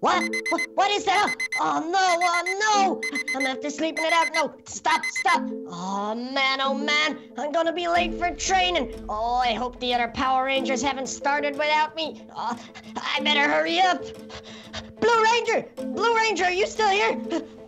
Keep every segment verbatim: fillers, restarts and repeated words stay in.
What? What? What is that? Oh, no. Oh, no. I'm going to have to sleep it out. No, stop, stop. Oh, man, oh, man. I'm going to be late for training. Oh, I hope the other Power Rangers haven't started without me. Oh, I better hurry up. Blue Ranger! Blue Ranger, are you still here?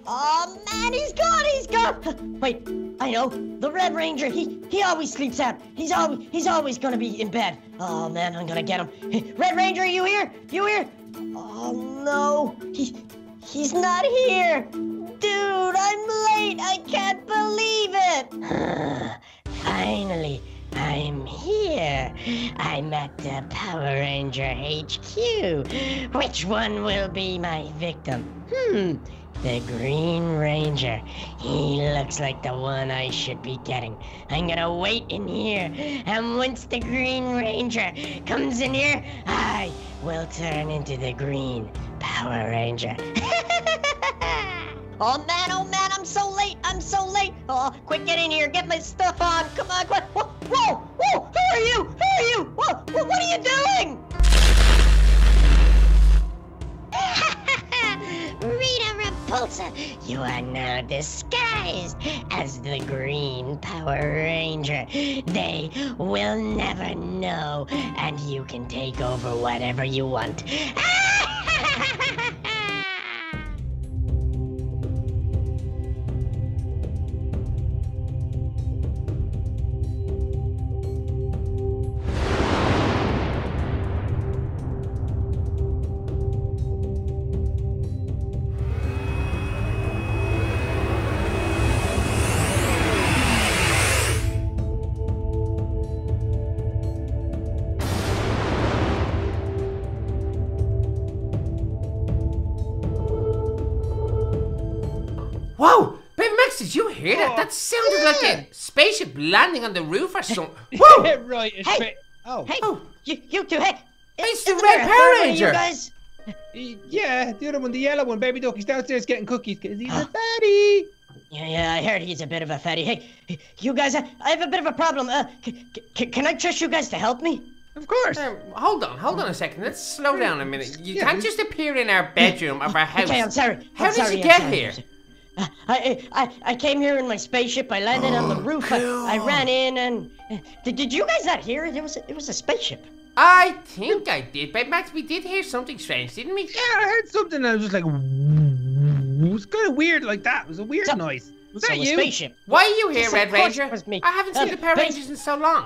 Oh, man, he's gone, he's gone. Wait, I know. The Red Ranger, he he always sleeps out. He's always, he's always going to be in bed. Oh, man, I'm going to get him. Red Ranger, are you here? You here? Oh, no. He, he's not here. Dude, I'm late. I can't believe it. Finally, I'm here. I'm at the Power Ranger H Q. Which one will be my victim? Hmm, the Green Ranger. He looks like the one I should be getting. I'm gonna wait in here. And once the Green Ranger comes in here, I will turn into the Green Power Ranger. Oh, man, oh, man, I'm so late. I'm so late. Oh, quick, get in here. Get my stuff on. Come on, quick. Whoa, whoa, whoa. Who are you? Who are you? Whoa, whoa, what are you doing? Rita Repulsa, you are now disguised as the Green Power Ranger. They will never know, and you can take over whatever you want. Whoa! Baby Max, did you hear that? That sounded yeah. like a spaceship landing on the roof or something. Whoa! Right, it's hey. Oh. Hey, oh. You, you two, hey! It's, it's the, the Red Power Ranger! You guys? Yeah, the other one, the yellow one, baby duck. He's downstairs getting cookies because he's a fatty! Yeah, yeah, I heard he's a bit of a fatty. Hey, you guys, I, I have a bit of a problem. Uh, c c Can I trust you guys to help me? Of course. Um, hold on, hold on a second. Let's slow down a minute. You yeah. can't just appear in our bedroom of our house. Okay, I'm sorry. How I'm did sorry, you get sorry, here? I, I I came here in my spaceship. I landed oh, on the roof. I, I ran in and uh, did, did you guys not hear it? It was it was a spaceship. I think I did, but Max, we did hear something strange, didn't we? Yeah, I heard something. And I was just like, it was kind of weird, like that. It was a weird so, noise. Was so that you? Spaceship. Why are you here, yes, Red Ranger? It was me. I haven't seen uh, the Power Rangers in so long.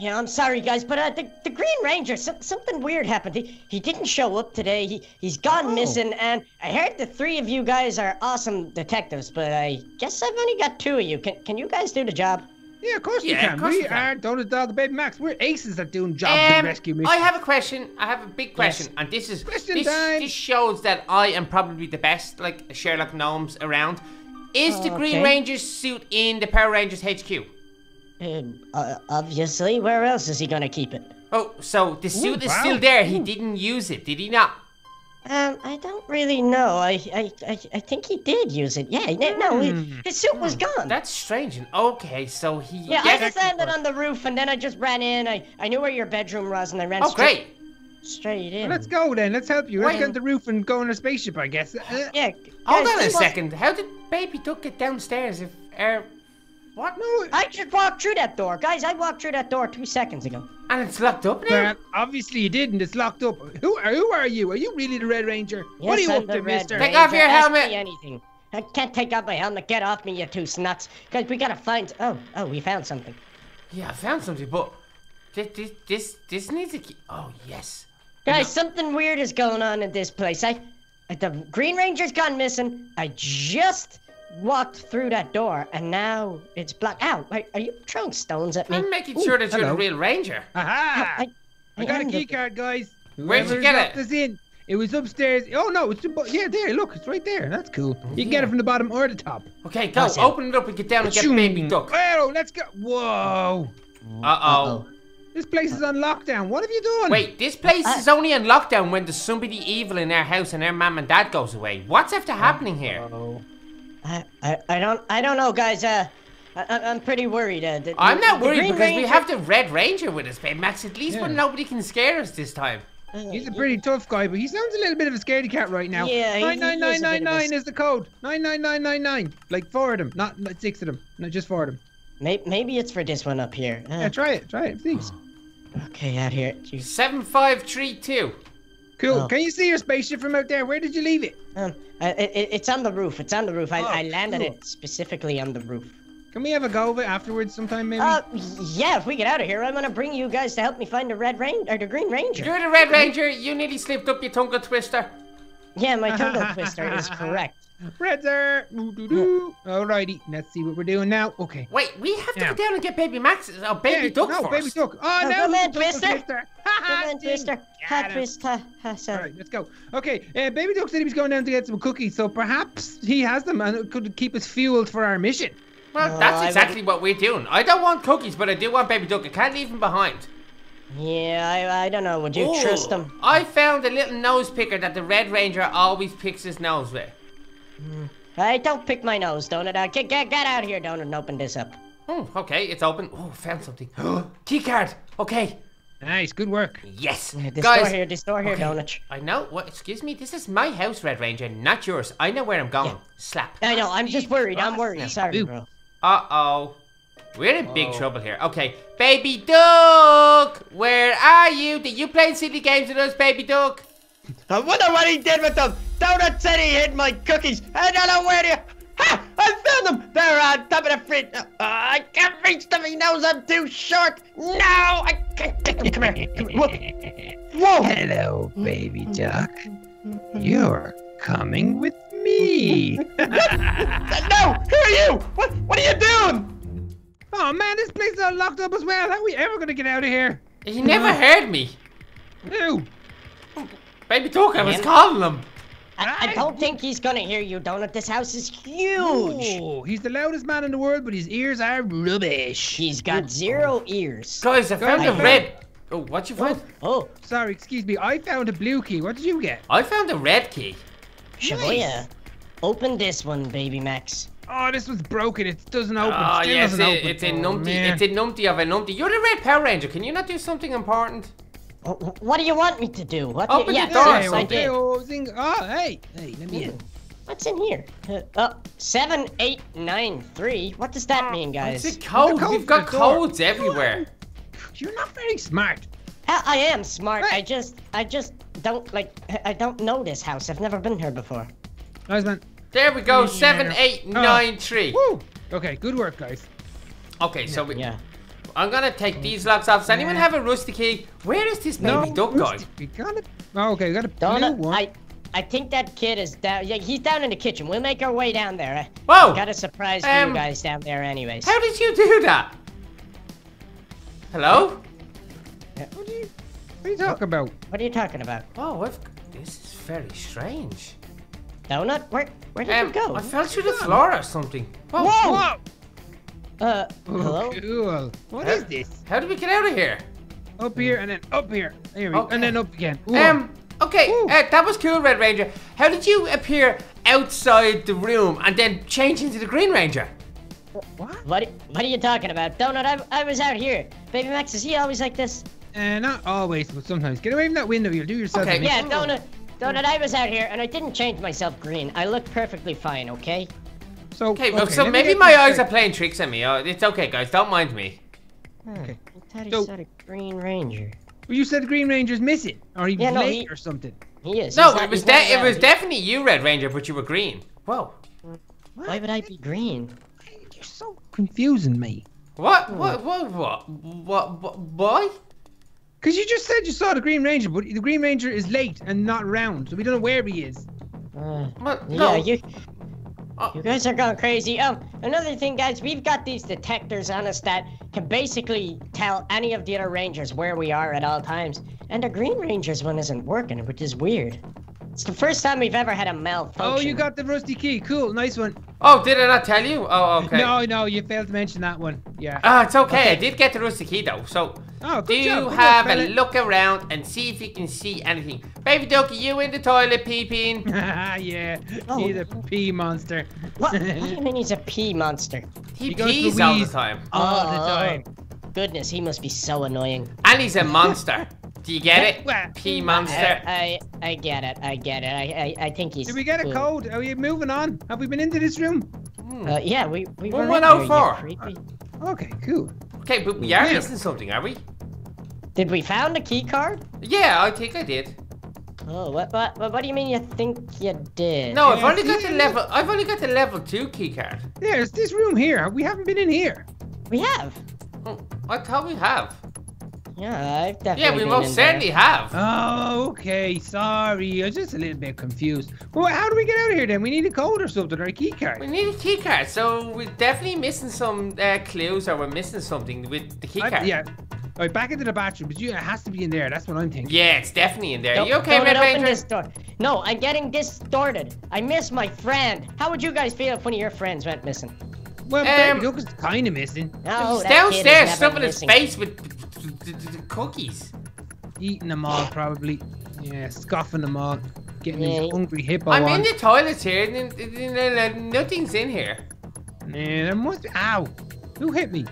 Yeah, I'm sorry, guys, but uh, the, the Green Ranger, so, something weird happened. He, he didn't show up today. He, he's gone oh. missing, and I heard the three of you guys are awesome detectives, but I guess I've only got two of you. Can can you guys do the job? Yeah, of course yeah, we can. Of course we, we are Donut, Dog, Baby Max. We're aces at doing jobs um, and rescue missions. I have a question. I have a big question, yes. and this is question this, time. This shows that I am probably the best, like Sherlock Gnomes around. Is uh, the Green okay. Ranger's suit in the Power Rangers H Q? Um, uh, obviously, where else is he gonna keep it? Oh, so the suit Ooh, is wow. still there. He didn't use it, did he not? Um, I don't really know. I, I, I, I think he did use it. Yeah, mm. no, he, his suit mm. was gone. That's strange. Okay, so he. Yeah, I just landed on the roof, and then I just ran in. I, I knew where your bedroom was, and I ran. Oh, straight great. Straight in. Well, let's go then. Let's help you. Let's Wait. get on the roof and go on a spaceship, I guess. Uh, yeah. Hold guys, on a second. How did Baby Duck get downstairs? If er. Uh, What? No, I just walked through that door. Guys, I walked through that door two seconds ago. And it's locked up now? Well, obviously you didn't. It's locked up. Who are, who are you? Are you really the Red Ranger? Yes, what are you I'm up to, mister? Take off your Ask helmet. Me anything. I can't take off my helmet. Get off me, you two snuts. Guys, we gotta find... Oh, oh, we found something. Yeah, I found something, but... This, this, this, this needs a key. Oh, yes. Guys, no. something weird is going on in this place. I, The Green Ranger's gone missing. I just... walked through that door, and now it's blocked out. Are, are you throwing stones at me? I'm making Ooh, sure that hello. you're the real ranger. Aha! I, I, I, I got a key looking. card, guys. Where'd you get it? In. It was upstairs. Oh, no, it's yeah, there, look, it's right there. That's cool. You yeah. can get it from the bottom or the top. Okay, go, awesome. Open it up and get down and get Baby Duck. Oh, let's go. Whoa. Uh-oh. Uh-oh. This place is on lockdown. What have you done? Wait, this place uh, is only on lockdown when there's somebody evil in their house and their mom and dad goes away. What's after happening here? Uh-oh. I, I, I don't I don't know, guys. Uh, I, I'm pretty worried. Uh, the, I'm not worried because Ranger... we have the Red Ranger with us, babe Max. At least yeah. when nobody can scare us this time. Oh, he's a pretty yeah. tough guy, but he sounds a little bit of a scaredy cat right now. Yeah, nine nine nine nine nine is the code. nine nine nine nine nine. Like four of them, not, not six of them. No, just four of them. Maybe, maybe it's for this one up here. Uh, yeah, try it. Try it. Please. Okay, out here. Jeez. seven five three two. Cool. Oh. Can you see your spaceship from out there? Where did you leave it? Um, uh, it, it's on the roof. It's on the roof. I, oh, I landed cool. it specifically on the roof. Can we have a go of it afterwards sometime, maybe? Uh, yeah, if we get out of here, I'm gonna bring you guys to help me find the Red Ranger, or the Green Ranger. You're the Red Ranger. You nearly slipped up your tongue twister. Yeah, my tongue twister is correct. Redzer. Yeah. Alrighty, let's see what we're doing now. Okay. Wait, we have to yeah. go down and get Baby Max. Oh, Baby yeah, Duck no, first. Baby Duck. Oh, no, no, no man, Twister. Twister. man, Twister. Ha, Twister. Ha, sorry. All right, let's go. Okay, uh, Baby Duck said he was going down to get some cookies, so perhaps he has them and it could keep us fueled for our mission. Well, no, that's exactly what we're doing. I don't want cookies, but I do want Baby Duck. I can't leave him behind. Yeah, I, I don't know. Would you Ooh, trust him? I found a little nose picker that the Red Ranger always picks his nose with. Mm. Hey, don't pick my nose, Donut. Uh, get, get, get out of here, Donut, and open this up. Oh, okay, it's open. Oh, found something. Key card. Okay. Nice, good work. Yes. Yeah, this Guys. door here, this door here, okay. Donut. I know. What? Excuse me? This is my house, Red Ranger, not yours. I know where I'm going. Yeah. Slap. I know. I'm just worried. I'm worried. I'm sorry, bro. Uh-oh. We're in big oh. trouble here. Okay. Baby Duck! Where are you? Did you play silly games with us, Baby Duck? I wonder what he did with them. Donut said he hid my cookies. I don't know where to... Ha! I found them! They're on top of the fridge. Uh, I can't reach them. He knows I'm too short. No! I can't get them. Come here. Come here. Whoa! Whoa! Hello, Baby Duck. You're coming with me. No! Who are you? What, what are you doing? Oh, man, this place is all locked up as well. How are we ever going to get out of here? He never heard me. No. Baby Duck, I was calling him. I, I don't think he's gonna hear you, Donut. This house is huge. Oh, he's the loudest man in the world, but his ears are rubbish. He's got Ooh. zero ears. Guys, I found a red... Oh, what you find? Oh, oh, sorry, excuse me. I found a blue key. What did you get? I found a red key. Shaboya, nice. Open this one, Baby Max. Oh, this was broken. It doesn't open. Oh, Still yes, doesn't it, open. It's a numpty. Oh, it's a numpty of a numpty. You're the Red Power Ranger. Can you not do something important? What do you want me to do? What Open do you, the yeah, door. Yes, I did. Oh, hey, hey, let me in. What's in here? Uh, oh, seven, eight, nine, three. What does that mean, guys? It's a code. We've got codes everywhere. You're not very smart. I am smart. Right. I just, I just don't like. I don't know this house. I've never been here before. Nice man. There we go. Yeah. Seven, eight, oh. nine, three. Woo. Okay, good work, guys. Okay, so we. Yeah. I'm gonna take these locks off. Does anyone have a rusty key? Where is this baby no, duck guy? We got it. Oh, okay, we got a Donut, blue one. I, I think that kid is down. Yeah, he's down in the kitchen. We'll make our way down there. Whoa! I got a surprise um, for you guys down there, anyways. How did you do that? Hello? Yeah. What, are you, what are you talking about? What are you talking about? Oh, I've, this is very strange. Donut, where where did um, you go? I fell through the floor or something. Whoa! Whoa! Whoa. Uh, hello? Oh, cool. What how, is this? How do we get out of here? Up here and then up here. There we go. Okay. And then up again. Ooh. Um, okay, uh, that was cool, Red Ranger. How did you appear outside the room and then change into the Green Ranger? What? What, what are you talking about? Donut, I, I was out here. Baby Max, is he always like this? Uh, not always, but sometimes. Get away from that window, you'll do yourself. Okay, yeah, Donut, Donut, I was out here and I didn't change myself green. I looked perfectly fine, okay? So, okay, okay, so maybe my eyes straight. are playing tricks on me. Oh, it's okay, guys. Don't mind me. Hmm. Okay. I thought he so, said a Green Ranger. Well, you said Green Ranger's missing, or he was yeah, no, late he, or something. He is. No, he's it not, was that. It was definitely you, Red Ranger, but you were green. Whoa. What? Why would I be green? You're so confusing me. What? What? What? What? What? What? Why? Because you just said you saw the Green Ranger, but the Green Ranger is late and not round, so we don't know where he is. Uh, what? No. Yeah, you. Oh. You guys are going crazy. Oh, another thing, guys, we've got these detectors on us that can basically tell any of the other Rangers where we are at all times. And the Green Ranger's one isn't working, which is weird. It's the first time we've ever had a malfunction. Oh, you got the rusty key. Cool, nice one. Oh, did I not tell you? Oh, okay. No, no, you failed to mention that one. Yeah. Ah, oh, it's okay. okay. I did get the rusty key, though. So, oh, do you have job, a look around and see if you can see anything? Baby Duck, are you in the toilet peeping? yeah, oh. He's a pee monster. What? What do you mean he's a pee monster? He, he pees all the time. All oh, the time. Goodness, he must be so annoying. And he's a monster. Do you get it? What? P monster. I, I I get it. I get it. I I, I think he's. Did we get a code? Are we moving on? Have we been into this room? Hmm. Uh, yeah, we we were one oh four. Uh, okay, cool. Okay, but we are yeah. missing something, are we? Did we found a key card? Yeah, I think I did. Oh, what what what do you mean you think you did? No, I've yeah, only got the level. I've only got the level two key card. There's this room here. We haven't been in here. We have. Oh, I thought we have. Yeah, I've definitely. Yeah, we been most in certainly there. have. Oh, okay. Sorry, I was just a little bit confused. Well, how do we get out of here then? We need a code or something, or a key card. We need a key card, so we're definitely missing some uh, clues, or we're missing something with the key card. I, yeah. All right, back into the bathroom, but you, it has to be in there. That's what I'm thinking. Yeah, it's definitely in there. Don't, you okay, Red Ranger? Open this door. No, I'm getting distorted. I miss my friend. How would you guys feel if one of your friends went missing? Well, um, Yoko's kind of missing. Oh, downstairs, stuffing his face with. Cookies. Eating them all, probably. Yeah, scoffing them all. Getting yeah. these hungry hippo I'm on. in the toilets here, and nothing's in here. Yeah, there must be. Ow! Who hit me?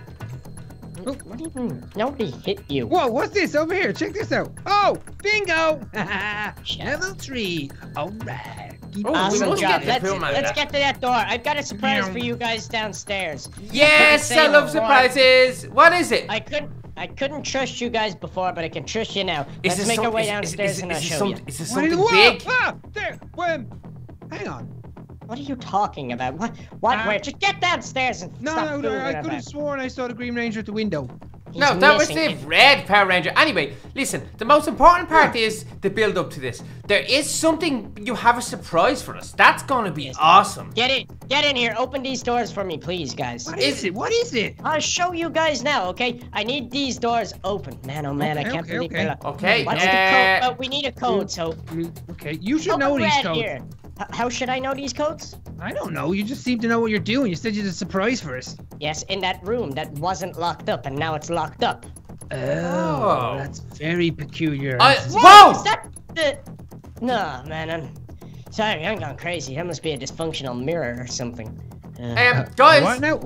Oh. What do you mean? Nobody hit you. Whoa, what's this over here? Check this out. Oh, bingo! Level three. Alright. Ooh, awesome job. Let's, let's get to that door. I've got a surprise for you guys downstairs. Yes, I, I love surprises. Wrong. What is it? I couldn't. I couldn't trust you guys before, but I can trust you now. Let's make our way downstairs and I'll show you. Is this something big? Hang on. What are you talking about? What? What? Where? Just get downstairs and stop. No, no, I could have sworn I saw the Green Ranger at the window. No, that was the red Power Ranger. Anyway, listen, the most important part is the build up to this. There is something, you have a surprise for us. That's gonna be awesome. Get in, get in here. Open these doors for me, please, guys. What is it? What is it? I'll show you guys now, okay? I need these doors open. Man, oh man, I can't believe it. Okay, what's the code? But we need a code, so. Okay, you should know these codes. How should I know these codes? I don't know. You just seem to know what you're doing. You said you did a surprise for us. Yes, in that room that wasn't locked up, and now it's locked up. Oh, that's very peculiar. I, whoa! Is that the... No, man, I'm... Sorry, I'm gone crazy. That must be a dysfunctional mirror or something. Uh, um, guys! What now?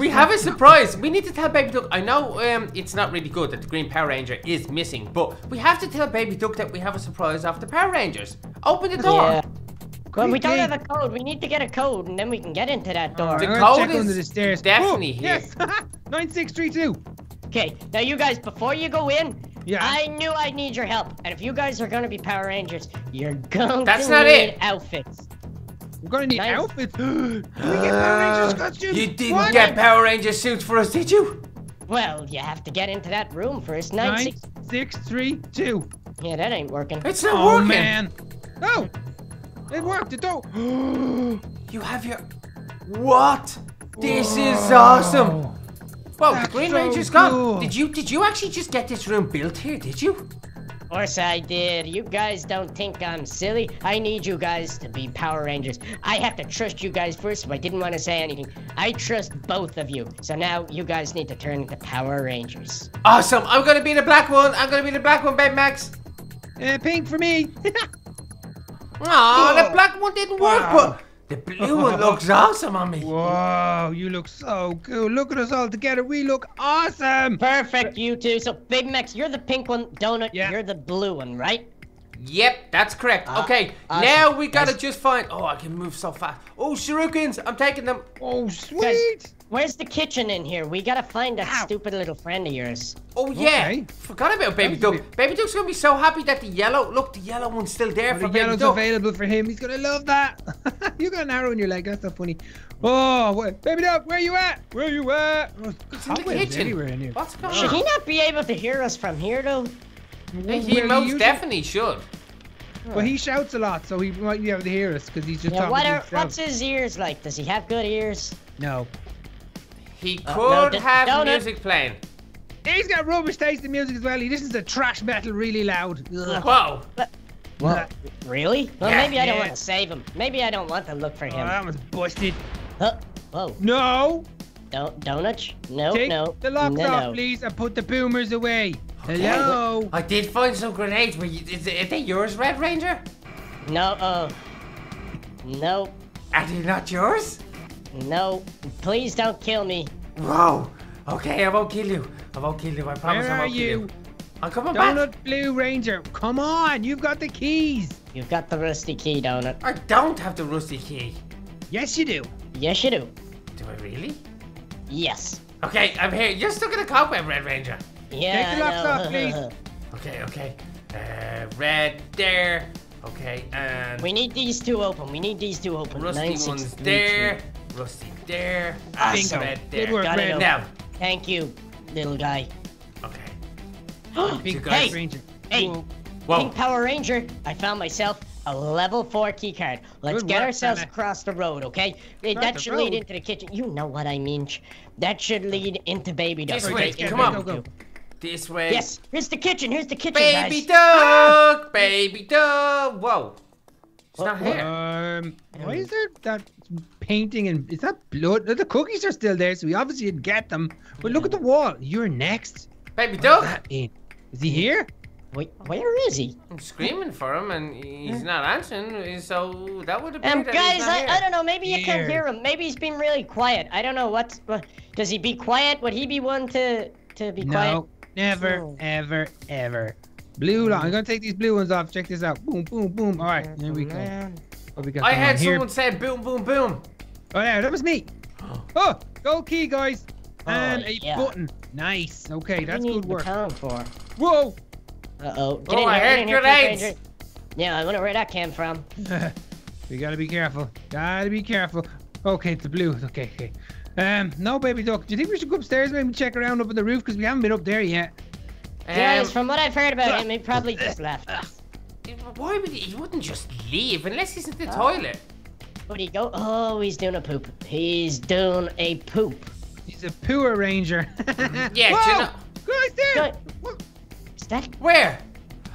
We have a surprise. We need to tell Baby Duck. I know um, it's not really good that the Green Power Ranger is missing, but we have to tell Baby Duck that we have a surprise after Power Rangers. Open the door! Yeah. Well, we don't have a code. We need to get a code, and then we can get into that door. The code is under the stairs. Definitely here. Yes. nine six three two. Okay, now you guys, before you go in, yeah. I knew I'd need your help. And if you guys are gonna be Power Rangers, you're gonna That's not need it. outfits. We're gonna need nice. outfits. Did we get Power Rangers costumes? You didn't what? get Power Ranger suits for us, did you? Well, you have to get into that room first. nine six three two. Yeah, that ain't working. It's not oh, working. Man. Oh. It worked, it don't. You have your. What? This Whoa. is awesome. Whoa, That's the Green so Ranger's cool. gone. Did you did you actually just get this room built here? Did you? Of course I did. You guys don't think I'm silly. I need you guys to be Power Rangers. I have to trust you guys first, so I didn't want to say anything. I trust both of you. So now you guys need to turn into Power Rangers. Awesome. I'm gonna be the black one. I'm gonna be the black one, Baby Max. Uh, pink for me. Aw, oh, the black one didn't work, wow. but the blue one looks awesome on me. Whoa, you look so cool. Look at us all together. We look awesome. Perfect, you two. So, Baby Max, you're the pink one. Donut, yeah. you're the blue one, right? Yep, that's correct. Uh, okay, awesome. Now we gotta that's... just find... Oh, I can move so fast. Oh, shurikens, I'm taking them. Oh, sweet. Guys, where's the kitchen in here? We gotta find that Ow. stupid little friend of yours. Oh, yeah. Okay. Forgot about Baby Duck. Bit... Baby Duck's gonna be so happy that the yellow... Look, the yellow one's still there oh, for the Baby Duck. The yellow's available for him. He's gonna love that. You got an arrow in your leg. That's so funny. Oh, what... Baby Duck, where you at? Where you at? Oh, it's in the kitchen. In here. What's going Should on? he not be able to hear us from here, though? Well, he most definitely should. Well, he shouts a lot, so he might be able to hear us because he's just yeah, talking what are, himself. What's his ears like? Does he have good ears? No. He could oh, no, have no, music no. playing. He's got rubbish taste in music as well. He listens to trash metal really loud. Ugh. Whoa. What? What? Really? Well, yeah, maybe I don't yeah. want to save him. Maybe I don't want to look for him. Oh, that was busted. Huh? Whoa. No. Don't, donuts? No, Take no. Take the locks no, off, no. please, and put the boomers away. Okay. Hello? I did find some grenades. Were you, is, are they yours, Red Ranger? No, uh... No. Are they not yours? No. Please don't kill me. Whoa. Okay, I won't kill you. I won't kill you. I promise Where I won't kill you. you. I'm coming back. Donut Blue Ranger, come on. You've got the keys. You've got the rusty key, Donut. I don't have the rusty key. Yes, you do. Yes, you do. Do I really? Yes. Okay, I'm here. You're stuck in a cobweb, Red Ranger. Yeah, take the locks off, please. Okay, okay. Uh, red there. Okay, and... we need these two open. We need these two open. Rusty Nine, one's six, there. Three. Rusty there. Awesome. Red there. Good work, got Red. Now. Thank you, little guy. Okay. Pink Power Ranger. Hey, whoa. Whoa. Pink Power Ranger, I found myself a level four key card. Let's Good get work, ourselves Santa. across the road, okay? Across that should road. lead into the kitchen. You know what I mean. That should lead into Baby Duck. This way, okay, come on. Go, go. This way. Yes, here's the kitchen, here's the kitchen, Baby guys. Duck, ah! Baby Duck. Whoa. It's what, not what? here. Um, why is there that painting and is that blood? The cookies are still there, so we obviously didn't get them. But look at the wall. You're next. Baby Duck. What does that mean? Is he here? Wait, where is he? I'm screaming for him and he's not answering, so that would have been. Um, guys, I, I don't know, maybe you can't hear him. Maybe he's been really quiet. I don't know, what's, what, does he be quiet? Would he be one to, to be no, quiet? No, never, oh. ever, ever. Blue, I'm gonna take these blue ones off, check this out. Boom, boom, boom, all right, here we go. Oh, we got I had someone say boom, boom, boom. Oh, yeah, that was me. Oh, gold key, guys. And oh, a yeah. button. Nice, okay, that's good work. For? Whoa. Uh-oh. Oh, in I heard grenades! Yeah, I wonder where that came from. We gotta be careful. Gotta be careful. Okay, it's the blue. Okay, okay. Um, no, Baby Duck. Do you think we should go upstairs and maybe check around up on the roof? Because we haven't been up there yet. Um, yeah, from what I've heard about him, he probably just left. Why would he? He wouldn't just leave unless he's in the oh. toilet. Where'd he go? Oh, he's doing a poop. He's doing a poop. He's a Power Ranger. Yeah, whoa! You know. Guys, there! Go Is that? Where?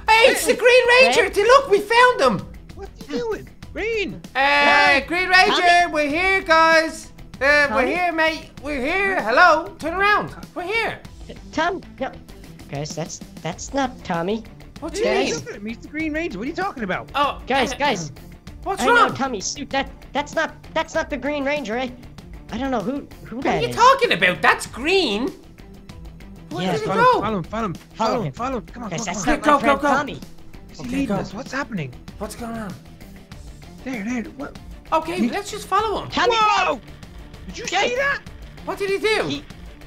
Hey, it's the Green Ranger! Red? Look, we found them! What are you doing? Green! Hey, uh, Green Ranger, Tommy? we're here, guys! Uh, we're here, mate. We're here. Hello? Turn around. We're here. Tom, no. Guys, that's that's not Tommy. What's guys? Your name? He's the Green Ranger. What are you talking about? Oh, guys, guys. What's I wrong? Know, Tommy, suit that that's not that's not the Green Ranger, eh? I don't know who who what that is. What are you talking about? That's green. Where yeah, did he go? Follow him, follow him, follow him, follow him. Come on, yes, come on, go, go, go, Tommy. Is he okay, leading us? What's happening? What's going on? There, there. What? Okay, he... let's just follow him. Tommy, whoa! Go. Did you yes. see that? What did he do? He,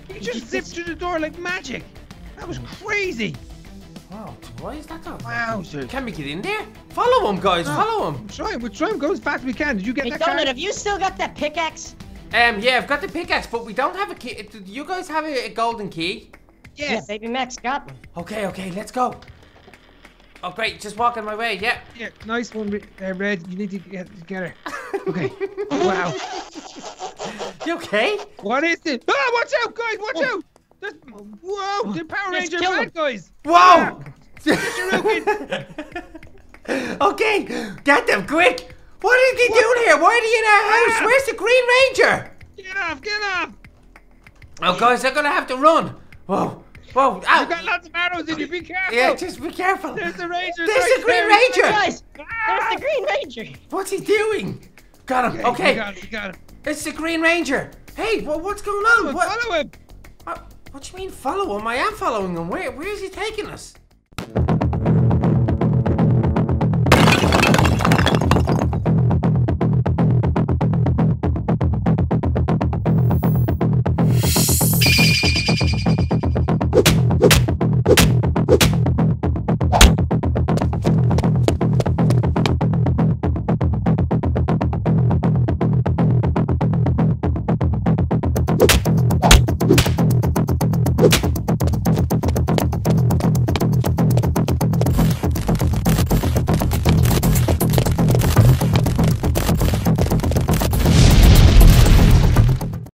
he, he just he zipped just... through the door like magic. That was crazy. Wow, why is that? Wow, sir. Can we get in there? Follow him, guys, oh. follow him. We'll try, we'll try and go as fast as we can. Did you get hey, that Donut, have you still got that pickaxe? Um, yeah, I've got the pickaxe, but we don't have a key. Do you guys have a, a golden key? Yes. Yeah, Baby Max got one. Okay, okay, let's go. Oh, great, just walking my way, yeah. Yeah, nice one, uh, Red. You need to get, get her. Okay. Wow. You okay? What is this? Ah, watch out, guys, watch oh. out. There's, whoa, the Power Ranger bad guys. Whoa. Yeah. Okay, get them, quick. What are they what? doing here? Why are they in our house? Where's the Green Ranger? Get off, get off. Oh, guys, they're going to have to run. Whoa, whoa, ow. You got lots of arrows in you, be careful. Yeah, just be careful. There's the Ranger. There's right the Green Ranger. Guys, ah! There's the Green Ranger. What's he doing? Got him, yeah, okay. You got him, you got him. It's the Green Ranger. Hey, well, what's going on? Follow what? him. What, what do you mean follow him? I am following him. Where, where is he taking us?